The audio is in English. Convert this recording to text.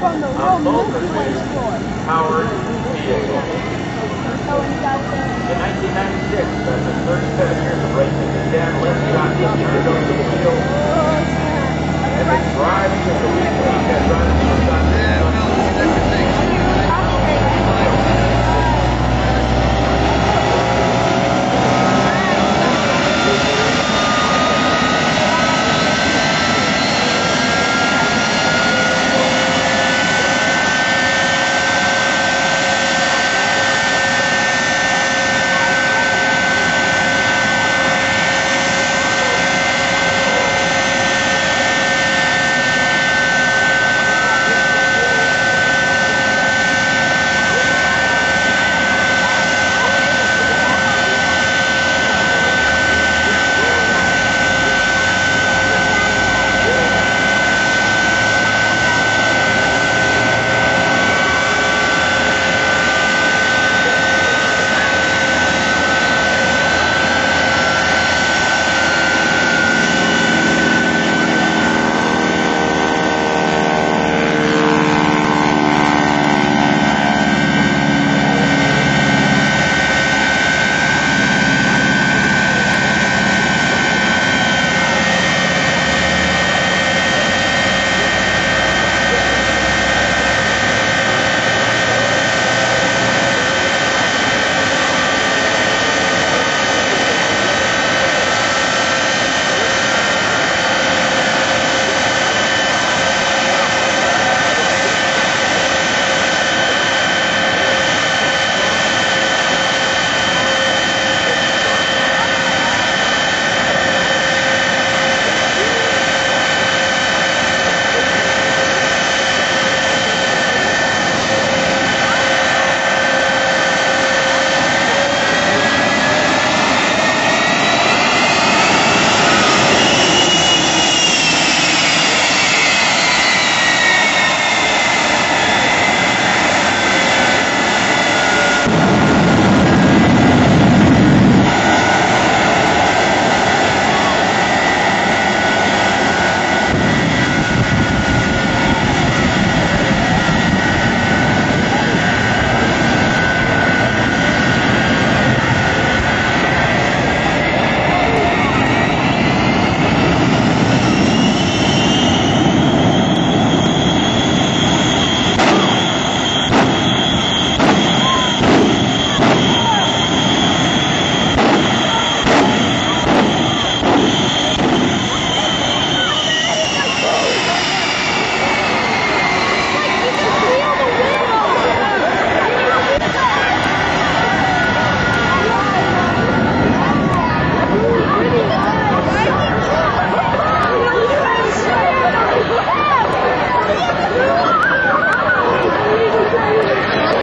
from the road Milky Way store. Powered vehicle. In 1996, after 37 years of racing, his dad left the turned over the wheel and been driving the weekend.